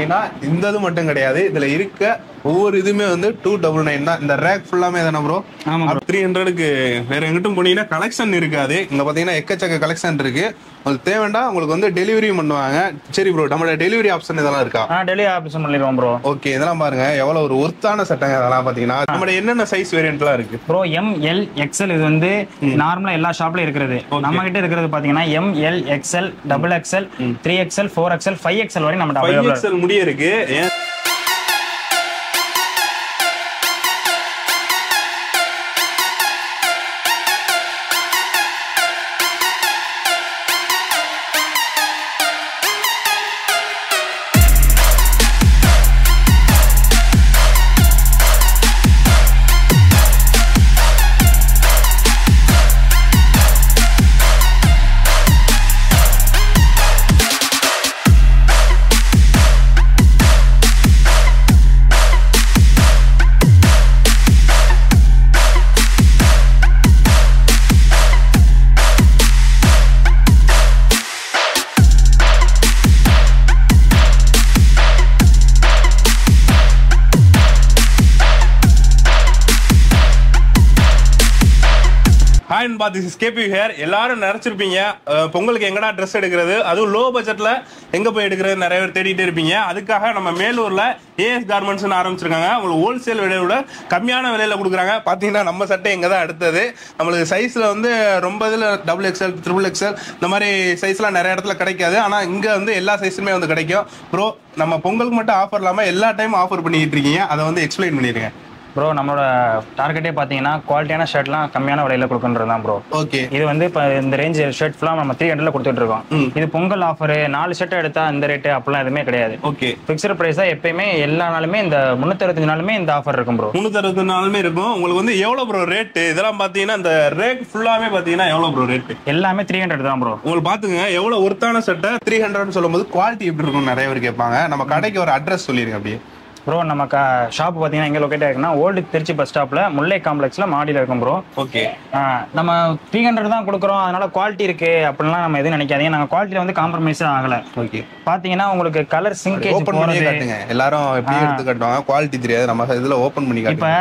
பார்த்தீங்கன்னா இந்த இது மட்டும் கிடையாது, இதுல இருக்க ஒவ்வொரு இதுமே வந்து 299 தான். இந்த ரேக் ஃபுல்லாமே தானே ப்ரோ? ஆமா, 300க்கு வேற எங்கிட்டும் போனீங்கன்னா கலெக்ஷன் இருக்காது. இங்க பாத்தீங்கன்னா எக்கச்சக்க கலெக்ஷன் இருக்கு. உங்களுக்கு தேவைண்டா உங்களுக்கு வந்து டெலிவரி பண்ணுவாங்க. சரி ப்ரோ, நம்மளோட டெலிவரி ஆப்ஷன் இதெல்லாம் இருக்கா? டெலிவரி ஆப்ஷன் பண்ணிடுவோம் ப்ரோ. ஓகே, இதெல்லாம் பாருங்க எவ்வளவு ஒரு ஒர்த்தான சட்டங்க. இதெல்லாம் பாத்தீங்கன்னா நம்மளோட என்னென்ன சைஸ் வேரியன்ட்லாம் இருக்கு ப்ரோ? எம் எல் எக்ஸ்எல் இது வந்து நார்மலா எல்லா ஷாப்லயும் இருக்கிறது. நம்ம கிட்ட இருக்கிறது பாத்தீங்கன்னா M L XL, double XL, 3XL, 4XL, 5XL வரை நம்ம 5XL முடிய இருக்கு. எல்லாரும் நினைச்சிருப்பீங்க பொங்கலுக்கு எங்கடா ட்ரெஸ் எடுக்கிறது, அதுவும் லோ பட்ஜெட்ல எங்க போய் எடுக்கிறது நிறைய பேர் தேடிட்டு இருப்பீங்க. அதுக்காக நம்ம மேலூர்ல ஏஎஸ் கார்மெண்ட்ஸ் ஆரம்பிச்சிருக்காங்க. உங்களுக்கு ஹோல்சேல் விலையோட கம்மியான விலையில கொடுக்குறாங்க. பாத்தீங்கன்னா நம்ம சட்டை எங்க தான் அடுத்தது. நம்மளுக்கு சைஸ்ல வந்து ரொம்ப இதுல டபுள் எக்ஸ்எல், ட்ரிபிள் எக்ஸ்எல் இந்த மாதிரி சைஸ்லாம் நிறைய இடத்துல கிடைக்காது. ஆனா இங்க வந்து எல்லா சைஸுமே வந்து கிடைக்கும். ப்ரோ, நம்ம பொங்கலுக்கு மட்டும் ஆஃபர் இல்லாம எல்லா டைம் ஆஃபர் பண்ணிட்டு இருக்கீங்க, அதை வந்து எக்ஸ்பிளைன் பண்ணிருங்க ப்ரோ. நம்மளோட டார்கெட்டே பார்த்தீங்கன்னா குவாலிட்டியான ஷர்ட்லாம் கம்மியான விலையில கொடுக்கறது தான் ப்ரோ. ஓகே, இது வந்து இப்போ இந்த ரேஞ்ச் ஷர்ட் ஃபுல்லாக நம்ம 300ல கொடுத்துட்டு இருக்கோம். இது பொங்கல் ஆஃபரு, 4 ஷர்ட் எடுத்தா இந்த ரேட்டு அப்படிலாம் எதுவுமே கிடையாது. ஓகே, ஃபிக்ஸட் ப்ரைஸ் தான் எப்பயுமே. எல்லா நாளுமே இந்த 365 நாளுமே இந்த ஆஃபர் இருக்கும் ப்ரோ. 365 நாளுமே இருக்கும். உங்களுக்கு வந்து எவ்வளோ ப்ரோ ரேட்டு? இதெல்லாம் பார்த்தீங்கன்னா இந்த ரேட் ஃபுல்லாமே பார்த்தீங்கன்னா எவ்வளோ ப்ரோ ரேட்டு? எல்லாமே 300 தான் ப்ரோ. உங்களுக்கு பார்த்துங்க எவ்வளோ ஒர்த்தான சட்டை 300ன்னு சொல்லும்போது குவாலிட்டி எப்படி இருக்கும்னு நிறைய பேர் கேட்பாங்க. நம்ம கடைக்கு ஒரு அட்ரஸ் சொல்லிடுங்க அப்படியே ப்ரோ. நம்ம ஷாப் பார்த்தீங்கன்னா எங்கே லொக்கேட் ஆயிருக்குன்னா ஓல்டு திருச்சி பஸ் ஸ்டாப்ல முல்லை காம்ப்ளெக்ஸ்ல மாடியில் இருக்கும் ப்ரோ. ஓகே, நம்ம 300 தான் கொடுக்குறோம், அதனால குவாலிட்டி இருக்கு அப்படின்லாம் நம்ம எதுவும் நினைக்காதீங்க. நாங்கள் குவாலிட்டியில வந்து காம்ப்ரமைஸே ஆகலை. ஓகே, பார்த்தீங்கன்னா உங்களுக்கு கலர் சிங்கேஜ் போடுறது எல்லாரும் எப்படி எடுத்து கட்டுவாங்க குவாலிட்டி தெரியாது. நம்ம இதில் ஓப்பன் பண்ணி இப்போ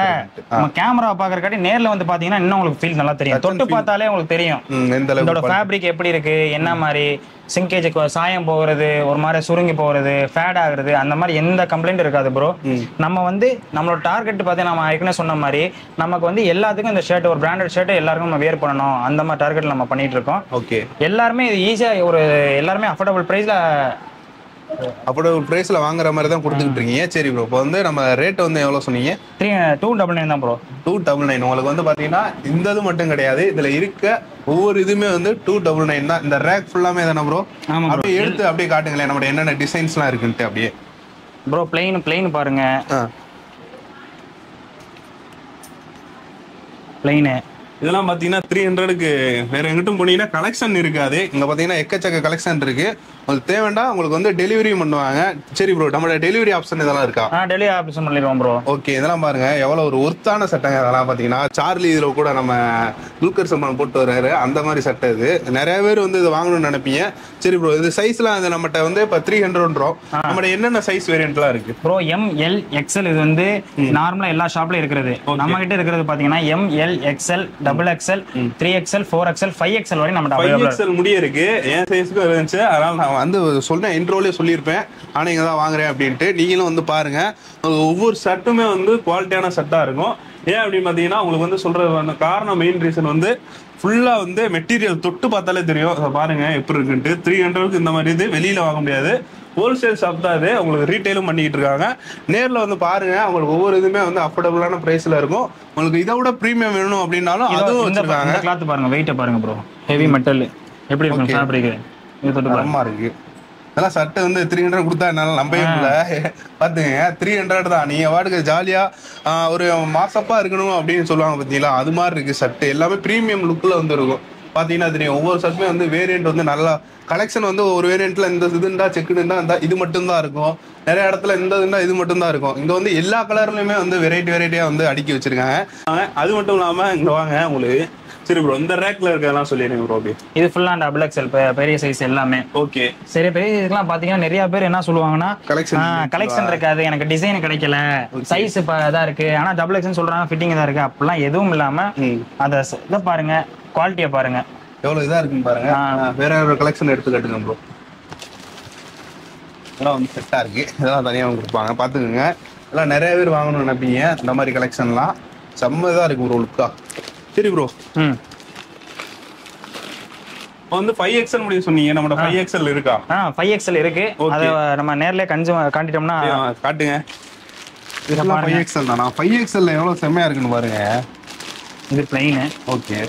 நம்ம கேமரா பார்க்கறக்காட்டி நேரில் வந்து பார்த்தீங்கன்னா இன்னும் உங்களுக்கு ஃபீல் நல்லா தெரியும். தொட்டு பார்த்தாலே உங்களுக்கு தெரியும் இதோட ஃபேப்ரிக் எப்படி இருக்கு, என்ன மாதிரி சிங்கேஜுக்கு சாயம் போகிறது, ஒரு மாதிரி சுருங்கி போகிறது, ஃபேட் ஆகுறது, அந்த மாதிரி எந்த கம்ப்ளைண்ட் இருக்காது ப்ரோ. நம்ம வந்து நம்மளோட டார்கெட் பார்த்தீங்கன்னா நம்ம ஏற்கனவே சொன்ன மாதிரி நமக்கு வந்து எல்லாத்துக்கும் இந்த ஷர்ட் ஒரு பிராண்டட் ஷர்ட் எல்லாருக்கும் நம்ம வியர் பண்ணணும், அந்த மாதிரி டார்கெட் நம்ம பண்ணிட்டு இருக்கோம். ஓகே, எல்லாருமே இது ஈஸியாக ஒரு எல்லாருமே அஃபோர்டபுள் ப்ரைஸில் அஃபோர்டபுள் ப்ரைஸில் வாங்குற மாதிரி தான் கொடுத்துக்கிட்டு இருக்கீங்க. சரி ப்ரோ, இப்போ வந்து நம்ம ரேட்டை வந்து எவ்வளோ சொன்னீங்க? 299 தான் ப்ரோ. 299 உங்களுக்கு வந்து பார்த்தீங்கன்னா இந்த இது மட்டும் கிடையாது, இதில் இருக்க ஒவ்வொரு இதுவுமே வந்து 299 தான். இந்த ரேக் ஃபுல்லாமே தானே ப்ரோ? ஆமாம். அப்படியே எடுத்து அப்படியே காட்டுங்களேன் நம்மளோட என்னென்ன டிசைன்ஸ்லாம் இருக்குன்ட்டு அப்படியே ப்ரோ. பிளெயின் பாருங்க, பிளெயின் இதெல்லாம் பார்த்தீங்கன்னா 300க்கு வேற எங்கிட்டும் போனீங்கன்னா கலெக்ஷன் இருக்காது. இங்கே பார்த்தீங்கன்னா எக்கச்சக்க கலெக்ஷன் இருக்கு. உங்களுக்கு தேவைண்டா உங்களுக்கு வந்து டெலிவரி பண்ணுவாங்க. சரி ப்ரோ, நம்மளோட டெலிவரி ஆப்ஷன் இதெல்லாம் இருக்கா? டெலிவரி ஆப்ஷன் பண்ணிடுவோம் ப்ரோ. ஓகே, இதெல்லாம் பாருங்க எவ்வளோ ஒரு ஒர்த்தான சட்டைங்க. இதெல்லாம் பார்த்தீங்கன்னா சார்லி இதில் கூட நம்ம துல்கர் சல்மான் போட்டு வர்றாரு, அந்த மாதிரி சட்டை இது. நிறைய பேர் வந்து இது வாங்கணும்னு நினைப்பீங்க. சரி ப்ரோ, இது சைஸ்லாம் இது நம்மகிட்ட வந்து இப்போ 300ன்றோம். நம்மளோட என்னென்ன சைஸ் வேரியன்ட்லாம் இருக்கு ப்ரோ? எம் எல் எக்ஸ்எல் இது வந்து நார்மலாக எல்லா ஷாப்லையும் இருக்கிறது. நம்ம கிட்ட இருக்கிறது பார்த்தீங்கன்னா M L XL, double XL, 3XL, 4XL, 5XL வரை நம்ம 5XL முடிய இருக்கு. என் சைஸ்க்கு இருந்துச்சு, அதனால நான் வந்து சொன்னேன் இன்ட்ரோலே சொல்லியிருப்பேன். ஆனால் இங்கே தான் வாங்குறேன் அப்படின்ட்டு நீங்களும் வந்து பாருங்க. ஒவ்வொரு சட்டுமே வந்து குவாலிட்டியான சட்டாக இருக்கும். ஏன் அப்படின்னு பார்த்தீங்கன்னா உங்களுக்கு வந்து சொல்கிற காரணம் மெயின் ரீசன் வந்து ஃபுல்லாக வந்து மெட்டீரியல் தொட்டு பார்த்தாலே தெரியும். பாருங்க எப்படி இருக்குன்ட்டு. 300க்கு இந்த மாதிரி இது வெளியில் வாங்க முடியாது. ஹோல்சேல் ஷாப் தான் இது. உங்களுக்கு ரீட்டைலும் பண்ணிக்கிட்டு இருக்காங்க. நேரில் வந்து பாருங்கள். அவங்களுக்கு ஒவ்வொரு இதுவுமே வந்து அஃபோர்டபுளான ப்ரைஸில் இருக்கும். உங்களுக்கு இதை விட ப்ரீமியம் வேணும் அப்படின்னாலும் அதுவும் வச்சுருக்காங்க. கிளாத்து பாருங்கள், வெயிட்டை பாருங்கள் ப்ரோ. ஹெவி மெட்டல் எப்படி இருக்கும் ஃபேப்ரிக்கு, இது தொட்டு அம்மா இருக்குது. அதெல்லாம் சட்டை வந்து 300 கொடுத்தா என்னால் நம்பவே இல்லை. பார்த்துங்க 300 தான். நீங்கள் வாட்டுக்கு ஜாலியாக ஒரு மாசப்பாக இருக்கணும் அப்படின்னு சொல்லுவாங்க பார்த்தீங்களா, அது மாதிரி இருக்குது சட்டை. எல்லாமே ப்ரீமியம் லுக்கில் வந்து இருக்கும். பாத்தீங்கன்னா தெரியும் ஒவ்வொரு ஷர்ட்டுமே வந்து வேரியண்ட் வந்து நல்லா கலெக்ஷன் வந்து ஒரு வேரியண்ட்ல இந்த இதுண்டா செக்குண்டா இந்த இது மட்டும் தான் இருக்கும். நிறைய இடத்துல இந்த இதுண்டா இது மட்டும் தான் இருக்கும். இங்க வந்து எல்லா கலர்லயுமே வந்து வெரைட்டி வெரைட்டியா வந்து அடுக்கி வச்சிருக்காங்க. அது மட்டும் இல்லாம இங்க வாங்க உங்களுக்கு சரி ப்ரோ இந்த ரேக்ல இருக்கதெல்லாம் சொல்லிடுங்க ப்ரோ. இது ஃபுல்லா டபுள் எக்ஸ்எல் பெரிய சைஸ் எல்லாமே ஓகே. சரி பெரிய இதுக்கெல்லாம் பாத்தீங்கன்னா நிறைய பேர் என்ன சொல்லுவாங்கன்னா கலெக்ஷன் இருக்காது, எனக்கு டிசைன் கிடைக்கல, சைஸ் இதா இருக்கு, ஆனா டபுள் எக்ஸ்எல் சொல்றாங்க ஃபிட்டிங் இதா இருக்கு. அப்படிலாம் எதுவும் இல்லாம அதை இதை பாருங்க, குவாலிட்டியை பாருங்க, எவ்வளவு இதா இருக்குன்னு பாருங்க. வேற ஒரு கலெக்ஷன் எடுத்து கட்டுங்க ப்ரோ. இதெல்லாம் வந்து செட்டா இருக்கு, இதெல்லாம் தனியாக கொடுப்பாங்க பாத்துக்கோங்க. இதெல்லாம் நிறைய பேர் வாங்கணும்னு நினைப்பீங்க. இந்த மாதிரி கலெக்ஷன்லாம் செம்மதா இருக்கும் ப்ரோ லுக்கா. சரி ப்ரோ வந்து 5XL முடிய சொன்னீங்க, நம்மட 5XL இருக்கா? 5XL இருக்கு. அத நம்ம நேர்ல காண்டிட்டோம்னா காட்டுங்க. இதெல்லாம் 5XL தானா? 5XL ல எவ்வளவு செமையா இருக்குன்னு பாருங்க. இது ப்ளைன் ஓகே.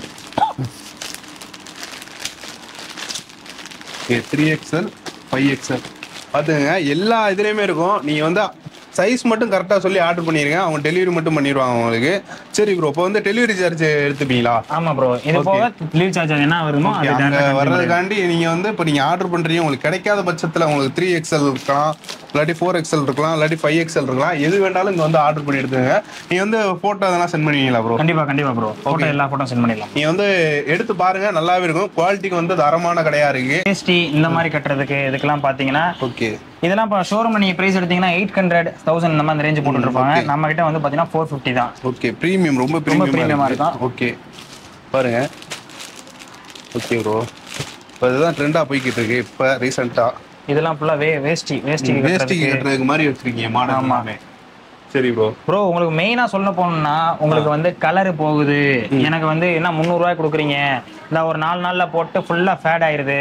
3XL 5XL பாத்துங்க எல்லா இதுலயுமே இருக்கும். நீங்க வந்து சைஸ் மட்டும் கரெக்டா சொல்லி ஆர்டர் பண்ணிருங்க, அவங்க டெலிவரி மட்டும் பண்ணிடுவாங்க உங்களுக்கு. சரி ப்ரோ இப்போ வந்து டெலிவரி சார்ஜ் எடுத்துப்பீங்களா? ஆமா ப்ரோ, இது போக டெலிவரி சார்ஜ் என்ன வருமோ அது வரதுக்காண்டி நீங்க வந்து இப்போ நீங்க ஆர்டர் பண்றீங்க, உங்களுக்கு கிடைக்காத பட்சத்துல உங்களுக்கு 3XL இருக்கலாம், இல்லாட்டி 4XL இருக்கலாம், இல்லாட்டி 5XL இருக்கலாம், எது வேண்டாலும் இங்க வந்து ஆர்டர் பண்ணி எடுத்துங்க. நீ வந்து போட்டோ அதெல்லாம் சென்ட் பண்ணுவீங்களா ப்ரோ? கண்டிப்பா கண்டிப்பா ப்ரோ, போட்டோ எல்லா போட்டோ சென்ட் பண்ணிடலாம். நீ வந்து எடுத்து பாருங்க, நல்லாவே இருக்கும். குவாலிட்டிக்கு வந்து தரமான கடையா இருக்கு. வேஸ்டி இந்த மாதிரி கட்டுறதுக்கு இதுக்கெல்லாம் பாத்தீங்கன்னா ஓகே. இதெல்லாம் இப்போ ஷோரூம்ல நீங்க பிரைஸ் எடுத்தீங்கன்னா 800,000 இந்த மாதிரி ரேஞ்ச் போட்டுட்டு இருப்பாங்க. நம்ம கிட்ட வந்து பாத்தீங்கன்னா 450 தான். ஓகே பிரீமியம், ரொம்ப பிரீமியமா இருக்கும். ஓகே பாருங்க. ஓகே ப்ரோ, இப்போ இதுதான் ட்ரெண்டா போய்கிட்டு இருக்கு இப்போ ரீசெண்டா. இதெல்லாம் ஃபுல்லா வேஸ்டி கட்டுறதுக்கு மாதிரி வச்சிருக்கீங்க மாடல் எல்லாமே. சரி ப்ரோ ப்ரோ உங்களுக்கு மெயினா சொல்ல போனோம்னா உங்களுக்கு வந்து கலர் போகுது, எனக்கு வந்து என்ன 300 ரூபாய் கொடுக்குறீங்க, இந்த ஒரு 4 நாள்ல போட்டு ஃபுல்லா ஃபேட் ஆயிருது,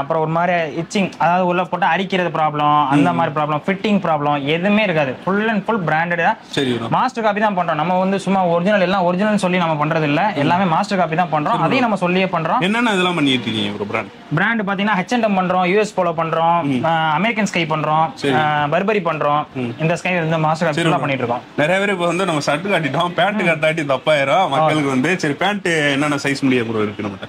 அப்புறம் ஒரு மாதிரி இச்சிங், அதாவது உள்ள போட்டு அரிக்கிறது ப்ராப்ளம், அந்த மாதிரி ப்ராப்ளம், ஃபிட்டிங் ப்ராப்ளம் எதுவுமே இருக்காது. ஃபுல் அண்ட் ஃபுல் பிராண்டடா மாஸ்டர் காப்பி தான் பண்றோம். நம்ம வந்து சும்மா ஒரிஜினல் எல்லாம் ஒரிஜினல் சொல்லி நம்ம பண்றது இல்ல, எல்லாமே மாஸ்டர் காப்பி தான் பண்றோம். அதையும் நம்ம சொல்லியே பண்றோம். என்னென்ன இதெல்லாம் பண்ணிட்டு இருக்கீங்க ப்ரோ? பிராண்ட் பாத்தீங்கன்னா H&M பண்றோம், US Polo பண்றோம், அமெரிக்கன் ஸ்கை பண்றோம், பர்பரி பண்றோம். இந்த ஸ்கை வந்து மாஸ்டர் காப்பி எல்லாம் பண்ணிட்டு இருக்கோம். நிறைய பேர் இப்ப வந்து நம்ம ஷர்ட் காட்டிட்டோம், பேண்ட் காட்டாட்டி தப்பாயிரும் மக்களுக்கு வந்து. சரி பேண்ட் என்னென்ன சைஸ் முடியும் ப்ரோ இருக்கு? நம்ம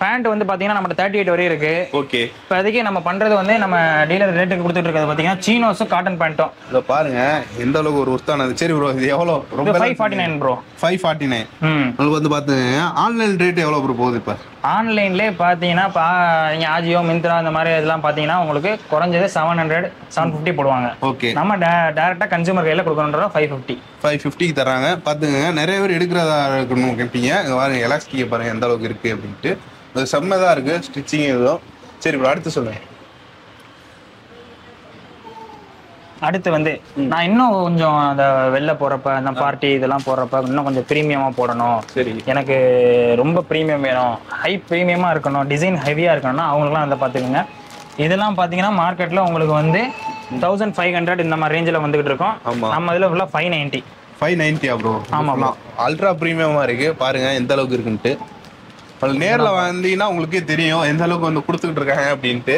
பேண்ட் வந்து பாத்தீங்கன்னா நம்ம 38 வரை இருக்கு. ஓகே இப்போ அதுக்கு நம்ம பண்றது வந்து நம்ம டீலர் ரேட்டுக்கு கொடுத்துட்டு இருக்கிறது பாத்தீங்கன்னா சீனோஸும் காட்டன் பேண்ட்டும். இதை பாருங்க எந்த அளவுக்கு ஒரு ஒஸ்தானது. சரி ப்ரோ இது எவ்வளோ? ரொம்ப 549 ப்ரோ, 549 உங்களுக்கு வந்து பாத்துங்க. ஆன்லைன் ரேட் எவ்வளோ ப்ரோ போகுது இப்போ? ஆன்லைன்லேயே பார்த்தீங்கன்னா நீங்கள் ஆஜியோ மிந்த்ரா அந்த மாதிரி இதெல்லாம் பார்த்தீங்கன்னா உங்களுக்கு குறைஞ்சது 750 போடுவாங்க. ஓகே நம்ம டேரெக்டாக கன்சூமர் கையில் கொடுக்கணுன்றோம் 550 தராங்க பார்த்துங்க. நிறைய பேர் எடுக்கிறதா இருக்கணும் கேட்பீங்க. பாருங்கள் எலாஸ்டிக்கை பாருங்கள் எந்த அளவுக்கு இருக்குது அப்படின்ட்டு. அது செம்மதாக இருக்குது, ஸ்டிச்சிங் எதுவும். சரி ப்ரோ அடுத்து சொல்லுங்கள். அடுத்து வந்து நான் இன்னும் கொஞ்சம் அந்த வெளில போறப்ப அந்த பார்ட்டி இதெல்லாம் போடுறப்ப இன்னும் கொஞ்சம் பிரீமியமா போடணும். சரி எனக்கு ரொம்ப பிரீமியம் வேணும், ஹை பிரீமியமா இருக்கணும், டிசைன் ஹெவியா இருக்கணும்னா அவங்களுக்குலாம் அதை பார்த்துக்கோங்க. இதெல்லாம் பார்த்தீங்கன்னா மார்க்கெட்ல உங்களுக்கு வந்து 1500 இந்த மாதிரி ரேஞ்சில் வந்துகிட்டு இருக்கும். நம்ம இதில் ஃபுல்லாக 590 அப்புறம். ஆமாம் அல்ட்ரா பிரீமியமா இருக்கு பாருங்க எந்த அளவுக்கு இருக்குன்ட்டு. நேரில் வந்தீங்கன்னா உங்களுக்கே தெரியும் எந்த அளவுக்கு வந்து கொடுத்துக்கிட்டு இருக்காங்க அப்படின்ட்டு.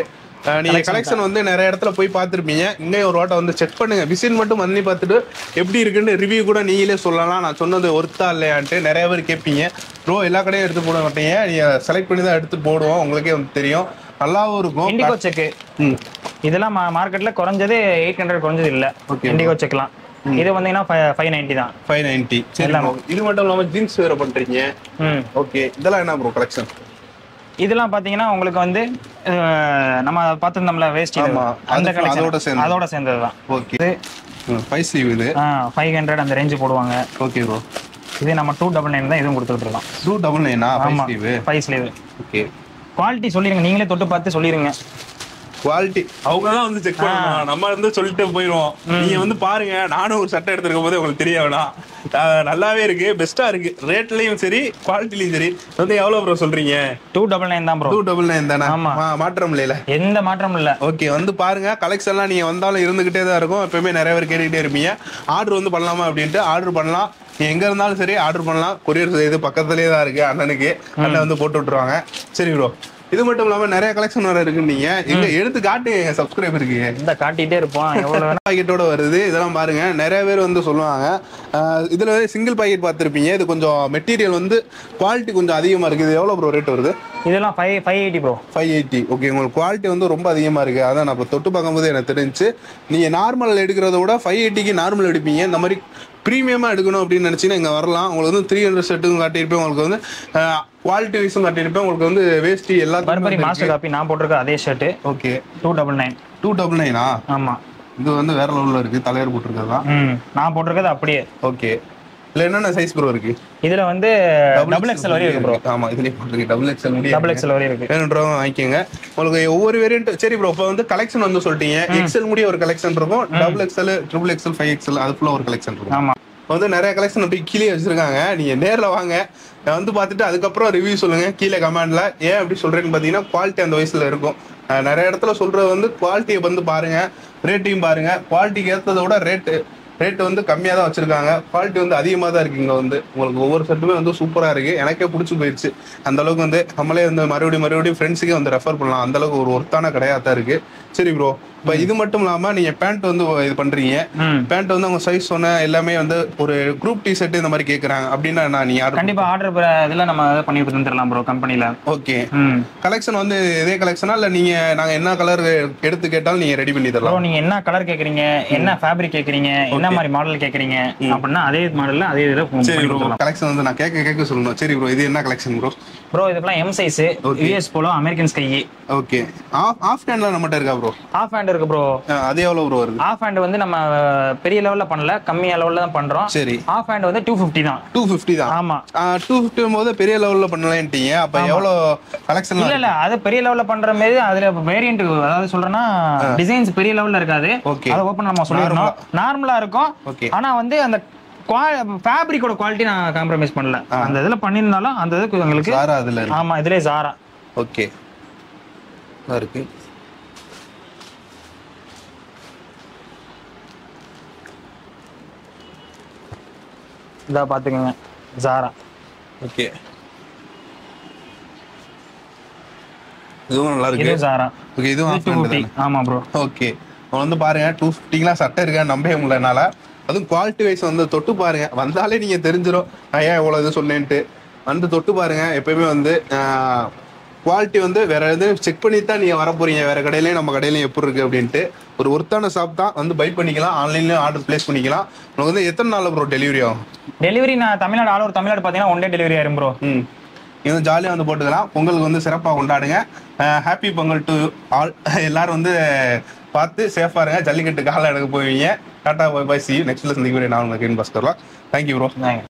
நீங்க கலெக்ஷன் வந்து நிறைய இடத்துல போய் பார்த்துருப்பீங்க. இங்கே ஒரு வாட்டை வந்து செக் பண்ணுங்க, விசிட் மட்டும் பண்ணி பார்த்துட்டு எப்படி இருக்குன்னு ரிவ்யூ கூட நீங்களே சொல்லலாம். நான் சொன்னது ஒர்த்தா இல்லையான்ட்டு நிறைய பேர் கேட்பீங்க. ப்ரோ எல்லா கடையும் எடுத்து போட மாட்டீங்க, நீங்க செலக்ட் பண்ணி தான் எடுத்து போடுவோம். உங்களுக்கே வந்து தெரியும் நல்லாவும் இருக்கும். இண்டிகோ செக் இதெல்லாம் மார்க்கெட்ல குறைஞ்சது 800 குறைஞ்சது இல்லை. இண்டிகோ செக்லாம் இது வந்தீங்கன்னா 590 தான். 590 இது மட்டும் இல்லாமல் ஜீன்ஸ் வேற பண்றீங்க. ஓகே இதெல்லாம் என்ன ப்ரோ கலெக்ஷன்? இதெல்லாம் பாத்தீங்கன்னா உங்களுக்கு வந்து நம்ம பார்த்திருந்தோம்ல வேஸ்ட், அந்த கலெக்ஷன் அதோட சேர்ந்ததுதான். ஓகே 500 அந்த ரேஞ்ச் போடுவாங்க. ஓகே ப்ரோ இது நம்ம 299 தான் இதுவும் கொடுத்துட்டு இருக்கோம். 299 ஆமா 5 ஸ்லீவ். ஓகே குவாலிட்டி சொல்லிருங்க, நீங்களே தொட்டு பார்த்து சொல்லிருங்க குவாலிட்டி. அவங்க தான் வந்து செக் பண்ணுவோம், நம்ம வந்து சொல்லிட்டு போயிடுவோம். நீங்க வந்து பாருங்க, நானும் ஒரு சட்டை எடுத்துருக்க போது உங்களுக்கு தெரிய வேணாம், நல்லாவே இருக்கு, பெஸ்டா இருக்கு. ரேட்லயும் சரி குவாலிட்டிலயும் சரி வந்து எவ்வளவு ப்ரோ சொல்றீங்க? 299 தான் ப்ரோ. 299 தானே? மாற்றம் இல்லைல, எந்த மாற்றம் இல்ல. ஓகே வந்து பாருங்க கலெக்ஷன்லாம் நீங்க வந்தாலும் இருந்துகிட்டே தான் இருக்கும். எப்பயுமே நிறைய பேர் கேட்டுக்கிட்டே இருப்பீங்க ஆர்டர் வந்து பண்ணலாமா அப்படின்ட்டு. ஆர்டர் பண்ணலாம், எங்க இருந்தாலும் சரி ஆர்டர் பண்ணலாம். கொரியர் இது பக்கத்துலேயே தான் இருக்கு அண்ணனுக்கு, அண்ணன் வந்து போட்டு விட்டுருவாங்க. சரி ப்ரோ இது மட்டும் இல்லாம நிறைய கலெக்ஷன் வர இருக்கு. நீங்க எங்க எடுத்து காட்டு சப்ஸ்கிரைபர் இருக்கீங்க, இந்த காட்டிட்டே இருப்போம். எவ்வளவு வேணா பாக்கெட்டோட வருது இதெல்லாம் பாருங்க. நிறைய பேர் வந்து சொல்லுவாங்க இதுல சிங்கிள் பாக்கெட் பார்த்துருப்பீங்க, இது கொஞ்சம் மெட்டீரியல் வந்து குவாலிட்டி கொஞ்சம் அதிகமா இருக்கு. இது எவ்வளவு ப்ரோ ரேட் வருது? இதெல்லாம் 580 ப்ரோ. 580. ஓகே, உங்களுக்கு குவாலிட்டி வந்து ரொம்ப அதிகமாக இருக்குது. அதான் நான் இப்போ தொட்டு பார்க்கும்போது எனக்கு தெரிஞ்சு நீங்கள் நார்மல் எடுக்கிறத விட 580க்கு நார்மல் எடுப்பீங்க. இந்த மாதிரி ப்ரீமியமாக எடுக்கணும் அப்படின்னு நினச்சிங்கன்னா இங்கே வரலாம். உங்களுக்கு வந்து 300 செட்டுக்கும் காட்டியிருப்பேன், உங்களுக்கு வந்து குவாலிட்டி வைஸும் காட்டியிருப்பேன். உங்களுக்கு வந்து வேஸ்ட் எல்லாத்தையும் மாஸ்டர் காப்பி நான் போட்டிருக்கேன் அதே ஷர்ட்டு. ஓகே, 299. 299ஆ? ஆமாம், இது வந்து வேற லெவலில் இருக்குது. தலைவர் போட்டிருக்கா நான் போட்டிருக்கிறது அப்படியே. ஓகே, என்னென்ன சைஸ் ப்ரோ இருக்கு? இதுல வந்து டபுள் எக்ஸ்எல் வரையும் இருக்கு ப்ரோ. ஆமா, இதுலயே போட்டுருக்கு டபுள் எக்ஸ்எல் முடியும். டபுள் எக்ஸ்எல் வரையும் இருக்கு. வேணும்ன்றவ வாங்கிக்கங்க. உங்களுக்கு ஒவ்வொரு வேரியன்ட். சரி ப்ரோ, இப்போ வந்து கலெக்ஷன் வந்து சொல்லிட்டீங்க. எக்ஸ்எல் முடிய ஒரு கலெக்ஷன் இருக்கும், double XL, triple XL, 5XL, அதுக்குள்ள ஒரு கலெக்ஷன் இருக்கும். ஆமா, வந்து நிறைய கலெக்ஷன் அப்படி கீழே வச்சிருக்காங்க. நீங்க நேரில் வாங்க, வந்து பார்த்துட்டு அதுக்கப்புறம் ரிவ்யூ சொல்லுங்க கீழே கமெண்ட்ல. ஏன் அப்படி சொல்றேன்னு பாத்தீங்கன்னா குவாலிட்டி அந்த வயசுல இருக்கும். நிறைய இடத்துல சொல்றது வந்து குவாலிட்டியை வந்து பாருங்க, ரேட்டையும் பாருங்க. குவாலிட்டிக்கு ஏற்றதை விட ரேட்டு வந்து கம்மியாக தான் வச்சுருக்காங்க. குவாலிட்டி வந்து அதிகமாக தான் இருக்குது. இங்கே வந்து உங்களுக்கு ஒவ்வொரு செட்டுமே வந்து சூப்பராக இருக்குது. எனக்கே பிடிச்சி போயிடுச்சு. அந்தளவுக்கு வந்து நம்மளே வந்து மறுபடியும் ஃப்ரெண்ட்ஸுக்கே வந்து ரெஃபர் பண்ணலாம். அந்தளவுக்கு ஒரு ஒர்த்தான கடையாக தான் இருக்குது. சரி ப்ரோ, இப்போ இது மட்டும் இல்லாமல் நீங்கள் பேண்ட் வந்து இது பண்ணுறீங்க. பேண்ட் வந்து அவங்க சைஸ் சொன்ன எல்லாமே வந்து ஒரு குரூப் டி ஷர்ட் இந்த மாதிரி கேட்குறாங்க அப்படின்னா நான் நீங்கள் கண்டிப்பாக ஆர்டர் இதெல்லாம் நம்ம பண்ணி தந்துடலாம் ப்ரோ கம்பெனியில். ஓகே, கலெக்ஷன் வந்து இதே கலெக்ஷனா இல்லை நீங்கள் நாங்கள் என்ன கலர் எடுத்து கேட்டாலும் நீங்கள் ரெடி பண்ணி தரலாம்? நீங்கள் என்ன கலர் கேட்குறீங்க, என்ன ஃபேப்ரிக் கேட்குறீங்க, என்ன மாதிரி மாடல் கேட்குறீங்க அப்படின்னா அதே மாடலில் அதே இதில். சரி ப்ரோ, கலெக்ஷன் வந்து நான் கேட்க கேட்க சொல்லணும். சரி ப்ரோ, இது என்ன கலெக்ஷன் ப்ரோ? ப்ரோ இதுக்கெல்லாம் M size, US Polo, American Sky. Okay, half ஹேண்ட்லாம் நம்மகிட்ட இருக்கா ப்ரோ? ஆஃப் ஹேண்ட் இருக்கு ப்ரோ. அது எவ்வளவு ப்ரோ வருது? ஆஃப் ஹேண்ட் வந்து நம்ம பெரிய லெவல்ல பண்ணல, கம்மி லெவல்ல தான் பண்றோம். சரி, ஆஃப் ஹேண்ட் வந்து 250 தான். 250 தான்? ஆமா, 250 போது பெரிய லெவல்ல பண்ணலன்ட்டீங்க. அப்ப எவ்வளவு கலெக்ஷன்? இல்ல இல்ல, அது பெரிய லெவல்ல பண்ற மாதிரி அதுல வேரியன்ட், அதாவது சொல்றேன்னா டிசைன்ஸ் பெரிய லெவல்ல இருக்காது. அத ஓபன் நம்ம சொல்லிரோம், நார்மலா இருக்கும். ஆனா வந்து அந்த ஃபேப்ரிக்கோட குவாலிட்டி நான் காம்ப்ரமைஸ் பண்ணல. அந்த இதுல பண்ணினாலும் அந்த இதுக்கு உங்களுக்கு சாரா அதுல இருக்கு. ஆமா, இதுலயே சாரா. ஓகே, இருக்கு. இதா பாத்துக்கங்க, சாரா. ஓகே, இதுவும் நல்லா இருக்கு. இது சாரா. ஓகே, இதுவும் ஆஃப் ஹேண்ட் தான். ஆமா ப்ரோ. ஓகே, வந்து பாருங்க 250லாம் சட்டை இருக்க நம்பவே முடியலனால அதுவும் குவாலிட்டி வைஸ் வந்து தொட்டு பாருங்க. வந்தாலே நீங்க தெரிஞ்சிடும் நான் ஏன் இவ்வளவு இது சொன்னேன்ட்டு. வந்து தொட்டு பாருங்க. எப்பயுமே வந்து குவாலிட்டி வந்து வேற எதுவும் செக் பண்ணி தான் நீங்க வர போறீங்க. வேற கடையிலயும் நம்ம கடையிலயும் எப்படி இருக்கு அப்படின்ட்டு ஒரு ஒர்த்தான ஷாப் தான். வந்து பை பண்ணிக்கலாம், ஆன்லைன்லயும் ஆர்டர் பிளேஸ் பண்ணிக்கலாம். உங்களுக்கு வந்து எத்தனை நாள் ப்ரோ டெலிவரி ஆகும்? டெலிவரி நான் தமிழ்நாடு ஆல் ஓவர் தமிழ்நாடு பாத்தீங்கன்னா 1 day டெலிவரி ஆயிரும் ப்ரோ. இன்னும் ஜாலியாக வந்து போட்டுக்கலாம். பொங்கலுக்கு வந்து சிறப்பாக கொண்டாடுங்க. Happy Pongal to all. எல்லாரும் வந்து பார்த்து சேஃபாக இருங்க. ஜல்லிக்கட்டு காலை எடுக்க போவீங்க. Tata bye bye, see you. நெக்ஸ்ட்ல சந்திக்க நான் உங்களுக்கு பாஸ் தரலாம். Thank you bro.